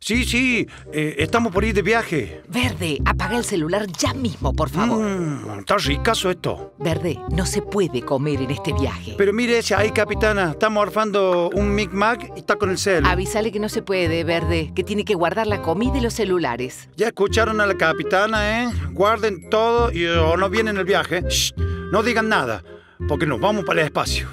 Sí, estamos por ir de viaje. Verde, apaga el celular ya mismo, por favor. Está ricazo esto. Verde, no se puede comer en este viaje. Pero mire ese ahí, capitana. Estamos arfando un micmac y está con el celu. Avisale que no se puede, Verde, que tiene que guardar la comida y los celulares. Ya escucharon a la capitana, ¿eh? Guarden todo y o no vienen el viaje. Shh, no digan nada, porque nos vamos para el espacio.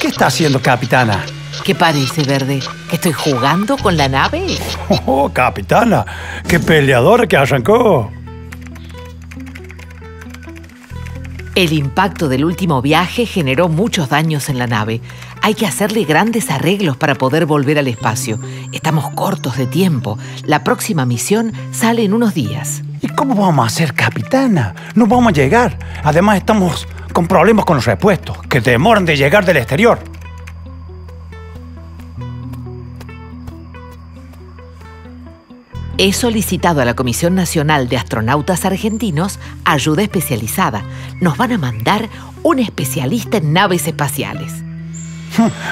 ¿Qué está haciendo, capitana? ¿Qué parece, Verde? ¿Que estoy jugando con la nave? ¡Oh, capitana! ¡Qué peleador que arrancó! El impacto del último viaje generó muchos daños en la nave. Hay que hacerle grandes arreglos para poder volver al espacio. Estamos cortos de tiempo. La próxima misión sale en unos días. ¿Y cómo vamos a hacer, capitana? No vamos a llegar. Además, estamos con problemas con los repuestos, que demoran de llegar del exterior. He solicitado a la Comisión Nacional de Astronautas Argentinos ayuda especializada. Nos van a mandar un especialista en naves espaciales.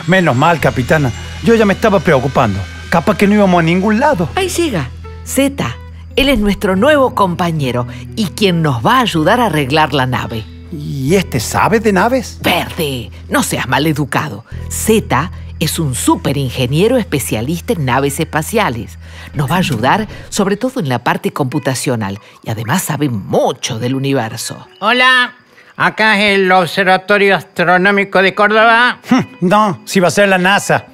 Menos mal, capitana. Yo ya me estaba preocupando. Capaz que no íbamos a ningún lado. Ahí llega Zeta. Él es nuestro nuevo compañero y quien nos va a ayudar a arreglar la nave. ¿Y este sabe de naves? Verde, no seas maleducado. Zeta es un superingeniero especialista en naves espaciales. Nos va a ayudar sobre todo en la parte computacional y además sabe mucho del universo. Hola, acá es el Observatorio Astronómico de Córdoba. No, si va a ser la NASA.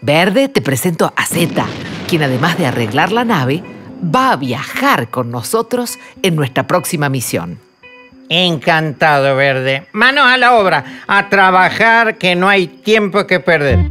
Verde, te presento a Zeta, quien además de arreglar la nave, va a viajar con nosotros en nuestra próxima misión. Encantado, Verde. Manos a la obra, a trabajar que no hay tiempo que perder.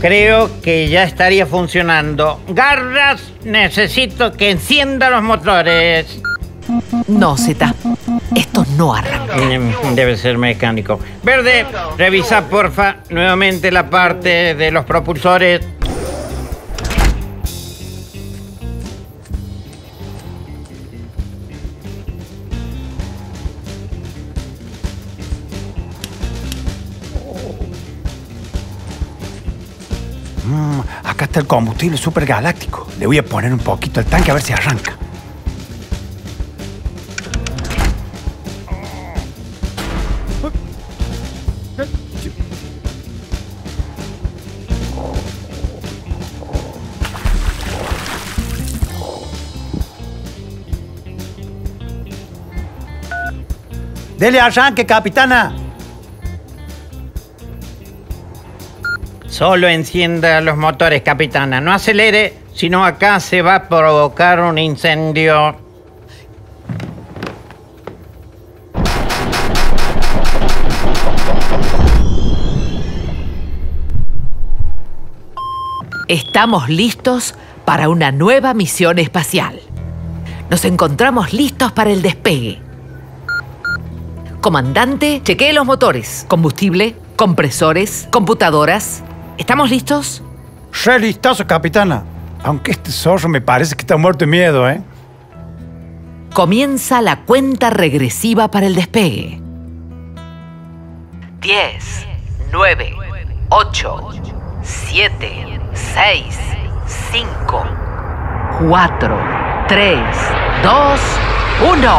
Creo que ya estaría funcionando. Garras, necesito que encienda los motores. No, Zeta. Esto no arranca. Debe ser mecánico. Verde, revisa, porfa, nuevamente la parte de los propulsores. Acá está el combustible supergaláctico. Le voy a poner un poquito al tanque a ver si arranca. ¡Dele arranque, capitana! Solo encienda los motores, capitana. No acelere, sino acá se va a provocar un incendio. Estamos listos para una nueva misión espacial. Nos encontramos listos para el despegue. Comandante, chequee los motores, combustible, compresores, computadoras. ¿Estamos listos? Re listazo, capitana. Aunque este zorro me parece que está muerto de miedo, ¿eh? Comienza la cuenta regresiva para el despegue. 10, 9, 8, 7, 6, 5, 4, 3, 2, 1.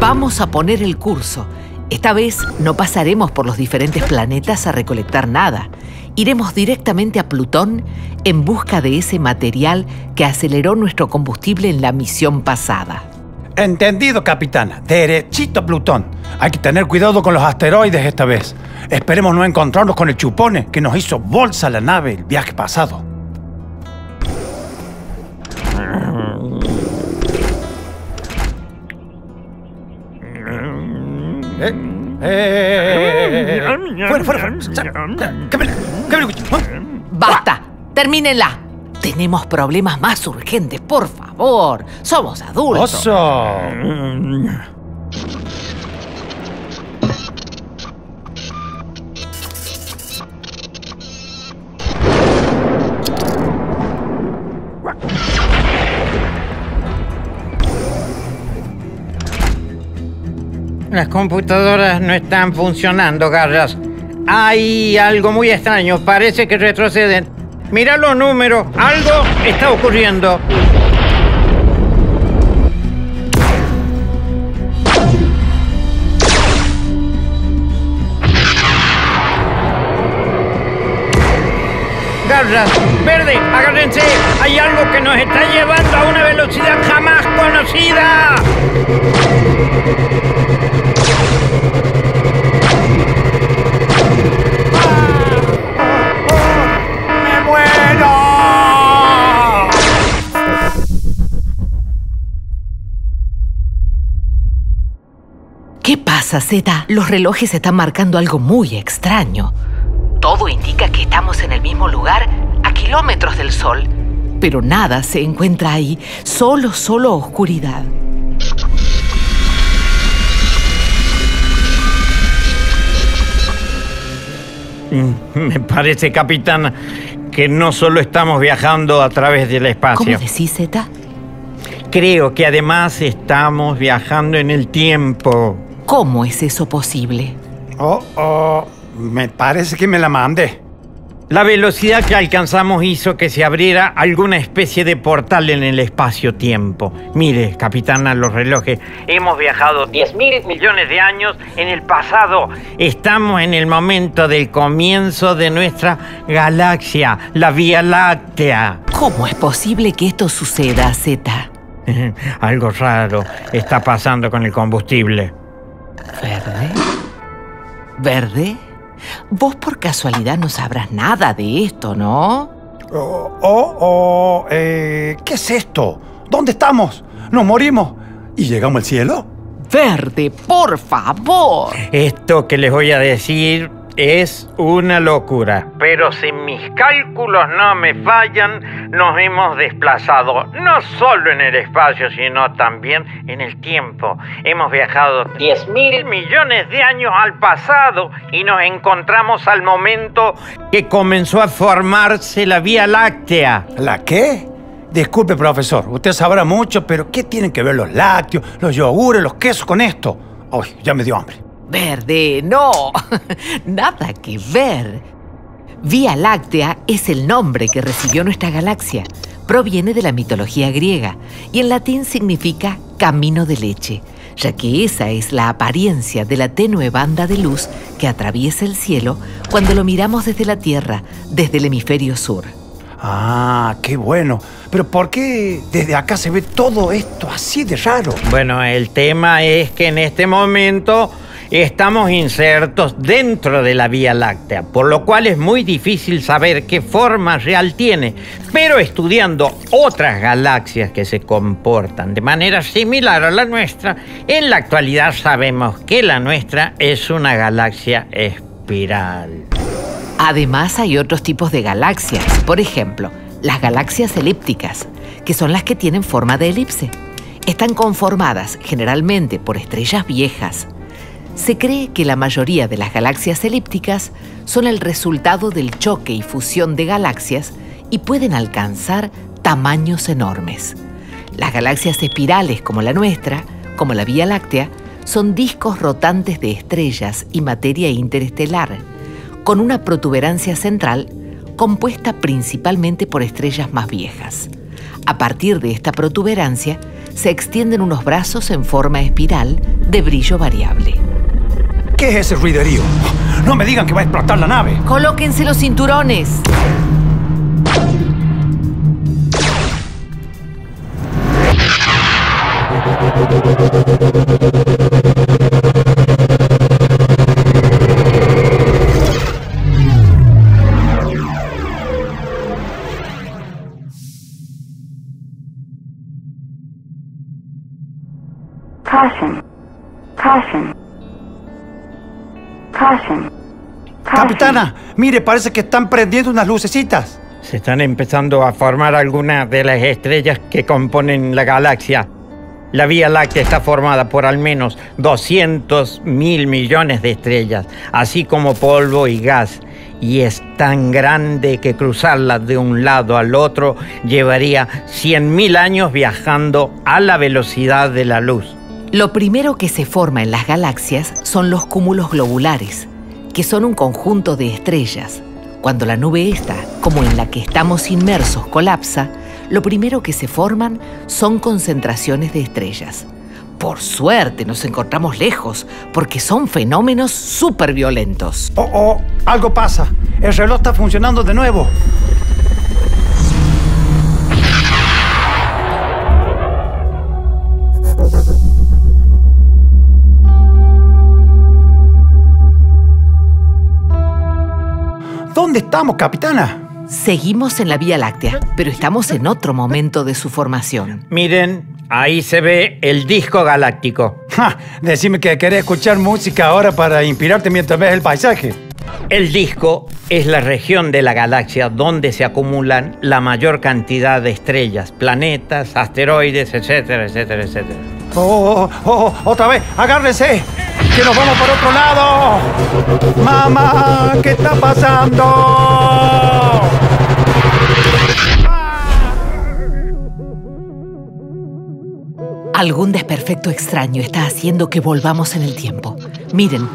Vamos a poner el curso. Esta vez no pasaremos por los diferentes planetas a recolectar nada. Iremos directamente a Plutón en busca de ese material que aceleró nuestro combustible en la misión pasada. Entendido, capitana. Derechito a Plutón. Hay que tener cuidado con los asteroides esta vez. Esperemos no encontrarnos con el chupone que nos hizo bolsa la nave el viaje pasado. ¡Fuera! ¡Basta! ¡Termínenla! Tenemos problemas más urgentes, por favor. Somos adultos. ¡Oso! Las computadoras no están funcionando, Garras. Hay algo muy extraño. Parece que retroceden. Mirá los números. Algo está ocurriendo. Garras, Verde, agárrense. Hay algo que nos está llevando a una velocidad jamás conocida. ¿Qué pasa, Zeta? Los relojes están marcando algo muy extraño. Todo indica que estamos en el mismo lugar, a kilómetros del Sol. Pero nada se encuentra ahí, solo oscuridad. Me parece, capitán, que no solo estamos viajando a través del espacio. ¿Cómo decís, Zeta? Creo que además estamos viajando en el tiempo. ¿Cómo es eso posible? Me parece que me la mandé. La velocidad que alcanzamos hizo que se abriera alguna especie de portal en el espacio-tiempo. Mire, capitana, los relojes. Hemos viajado 10.000 millones de años en el pasado. Estamos en el momento del comienzo de nuestra galaxia, la Vía Láctea. ¿Cómo es posible que esto suceda, Zeta? Algo raro está pasando con el combustible. ¿Verde? ¿Verde? Vos por casualidad no sabrás nada de esto, ¿no? ¿Qué es esto? ¿Dónde estamos? ¿Nos morimos? ¿Y llegamos al cielo? Verde, por favor. Esto que les voy a decir es una locura. Pero si mis cálculos no me fallan, nos hemos desplazado no solo en el espacio, sino también en el tiempo. Hemos viajado 10.000 millones de años al pasado y nos encontramos al momento que comenzó a formarse la Vía Láctea. ¿La qué? Disculpe, profesor, usted sabrá mucho, pero ¿qué tienen que ver los lácteos, los yogures, los quesos con esto? Ay, ya me dio hambre. Verde, no, nada que ver. Vía Láctea es el nombre que recibió nuestra galaxia. Proviene de la mitología griega y en latín significa camino de leche, ya que esa es la apariencia de la tenue banda de luz que atraviesa el cielo cuando lo miramos desde la Tierra, desde el hemisferio sur. Ah, qué bueno. Pero ¿por qué desde acá se ve todo esto así de raro? Bueno, el tema es que en este momento estamos insertos dentro de la Vía Láctea, por lo cual es muy difícil saber qué forma real tiene. Pero estudiando otras galaxias que se comportan de manera similar a la nuestra, en la actualidad sabemos que la nuestra es una galaxia espiral. Además, hay otros tipos de galaxias, por ejemplo, las galaxias elípticas, que son las que tienen forma de elipse. Están conformadas generalmente por estrellas viejas. Se cree que la mayoría de las galaxias elípticas son el resultado del choque y fusión de galaxias y pueden alcanzar tamaños enormes. Las galaxias espirales como la nuestra, como la Vía Láctea, son discos rotantes de estrellas y materia interestelar, con una protuberancia central compuesta principalmente por estrellas más viejas. A partir de esta protuberancia, se extienden unos brazos en forma espiral de brillo variable. ¿Qué es ese ruiderío? ¡No me digan que va a explotar la nave! ¡Colóquense los cinturones! Caution. Caution. Caution. Capitana, mire, parece que están prendiendo unas lucecitas. Se están empezando a formar algunas de las estrellas que componen la galaxia. La Vía Láctea está formada por al menos 200.000 millones de estrellas, así como polvo y gas. Y es tan grande que cruzarla de un lado al otro llevaría 100.000 años viajando a la velocidad de la luz. Lo primero que se forma en las galaxias son los cúmulos globulares, que son un conjunto de estrellas. Cuando la nube esta, como en la que estamos inmersos, colapsa, lo primero que se forman son concentraciones de estrellas. Por suerte nos encontramos lejos, porque son fenómenos súper violentos. ¡Oh, oh! Algo pasa. El reloj está funcionando de nuevo. ¿Dónde estamos, capitana? Seguimos en la Vía Láctea, pero estamos en otro momento de su formación. Miren, ahí se ve el disco galáctico. Ja, decime que querés escuchar música ahora para inspirarte mientras ves el paisaje. El disco es la región de la galaxia donde se acumulan la mayor cantidad de estrellas, planetas, asteroides, etcétera, etcétera, etcétera. ¡Oh, oh, oh! ¡Otra vez! ¡Agárrense! ¡Que nos vamos por otro lado! ¡Mamá! ¿Qué está pasando? Algún desperfecto extraño está haciendo que volvamos en el tiempo. Miren,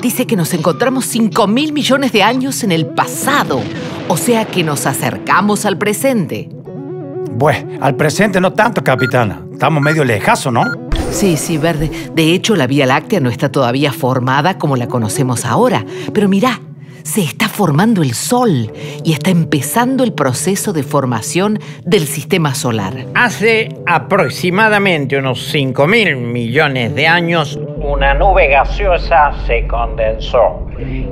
dice que nos encontramos 5.000 millones de años en el pasado. O sea que nos acercamos al presente. Bueno, al presente no tanto, capitana. Estamos medio lejazo, ¿no? Sí, Verde. De hecho, la Vía Láctea no está todavía formada como la conocemos ahora. Pero mirá, se está formando el Sol y está empezando el proceso de formación del sistema solar. Hace aproximadamente unos 5.000 millones de años, una nube gaseosa se condensó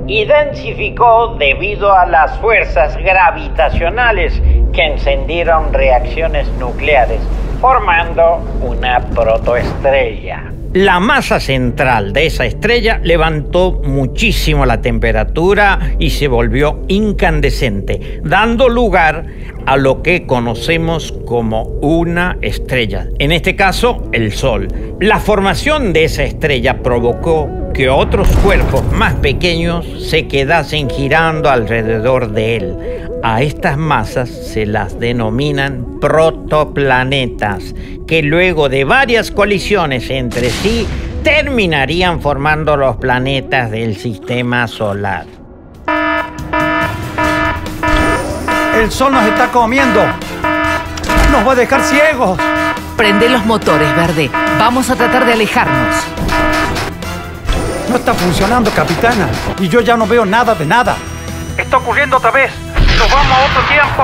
y densificó debido a las fuerzas gravitacionales que encendieron reacciones nucleares, formando una protoestrella. La masa central de esa estrella levantó muchísimo la temperatura y se volvió incandescente, dando lugar a lo que conocemos como una estrella, en este caso el Sol. La formación de esa estrella provocó que otros cuerpos más pequeños se quedasen girando alrededor de él. A estas masas se las denominan protoplanetas, que luego de varias colisiones entre sí terminarían formando los planetas del sistema solar. El Sol nos está comiendo. Nos va a dejar ciegos. Prende los motores, Verde. Vamos a tratar de alejarnos. No está funcionando, capitana. Y yo ya no veo nada de nada. Está ocurriendo otra vez. ¡Nos vamos a otro tiempo!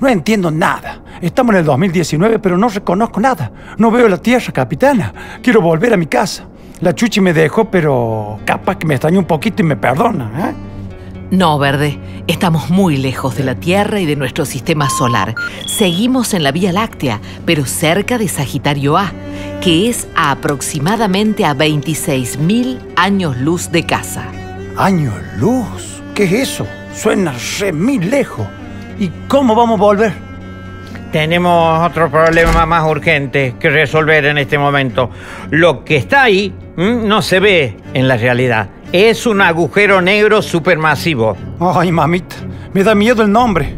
No entiendo nada. Estamos en el 2019, pero no reconozco nada. No veo la Tierra, capitana. Quiero volver a mi casa. La Chuchi me dejó, pero capaz que me extrañó un poquito y me perdona, ¿eh? No, Verde. Estamos muy lejos de la Tierra y de nuestro sistema solar. Seguimos en la Vía Láctea, pero cerca de Sagitario A, que es a aproximadamente a 26.000 años luz de casa. ¿Años luz? ¿Qué es eso? Suena re mil lejos. ¿Y cómo vamos a volver? tenemos otro problema más urgente que resolver en este momento. Lo que está ahí no se ve en la realidad. Es un agujero negro supermasivo. Ay, mamita, me da miedo el nombre.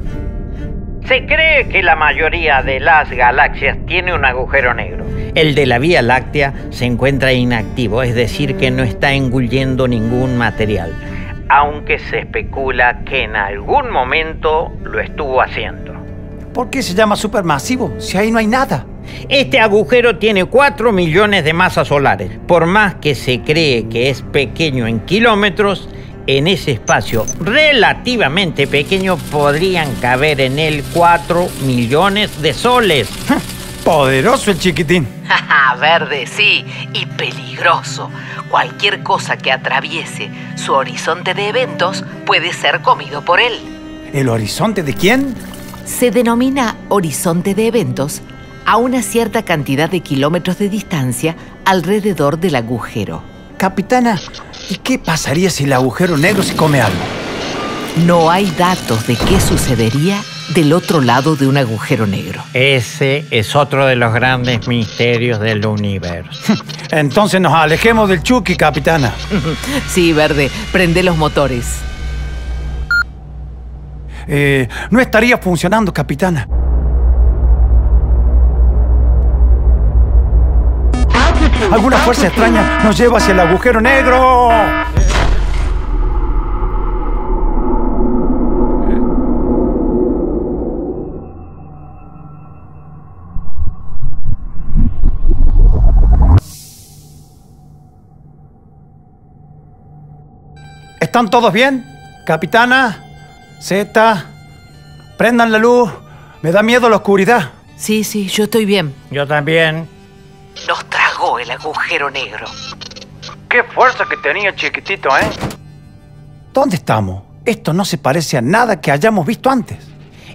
Se cree que la mayoría de las galaxias tiene un agujero negro. El de la Vía Láctea se encuentra inactivo, es decir, que no está engullendo ningún material. Aunque se especula que en algún momento lo estuvo haciendo. ¿Por qué se llama supermasivo si ahí no hay nada? Este agujero tiene 4 millones de masas solares. Por más que se cree que es pequeño en kilómetros, en ese espacio relativamente pequeño podrían caber en él 4 millones de soles. Poderoso el chiquitín. Verde, sí, y peligroso. Cualquier cosa que atraviese su horizonte de eventos puede ser comido por él. ¿El horizonte de quién? Se denomina horizonte de eventos a una cierta cantidad de kilómetros de distancia alrededor del agujero. Capitana, ¿y qué pasaría si el agujero negro se come algo? No hay datos de qué sucedería del otro lado de un agujero negro. Ese es otro de los grandes misterios del universo. Entonces nos alejemos del Chucky, capitana. Sí, Verde, prende los motores. No estaría funcionando, capitana. Alguna fuerza extraña nos lleva hacia el agujero negro. ¿Están todos bien? Capitana, Zeta, prendan la luz. Me da miedo la oscuridad. Sí, sí, yo estoy bien. Yo también. Nos tragó el agujero negro. Qué fuerza que tenía, chiquitito, ¿eh? ¿Dónde estamos? Esto no se parece a nada que hayamos visto antes.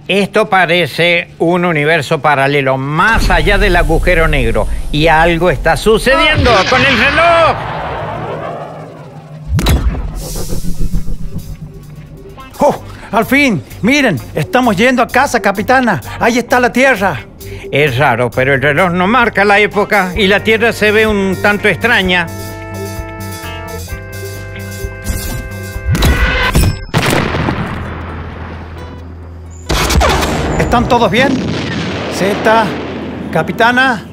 Esto parece un universo paralelo más allá del agujero negro. Y algo está sucediendo con el reloj. ¡Oh! ¡Al fin! Miren, estamos yendo a casa, capitana. Ahí está la Tierra. Es raro, pero el reloj no marca la época y la Tierra se ve un tanto extraña. ¿Están todos bien? Zeta, capitana.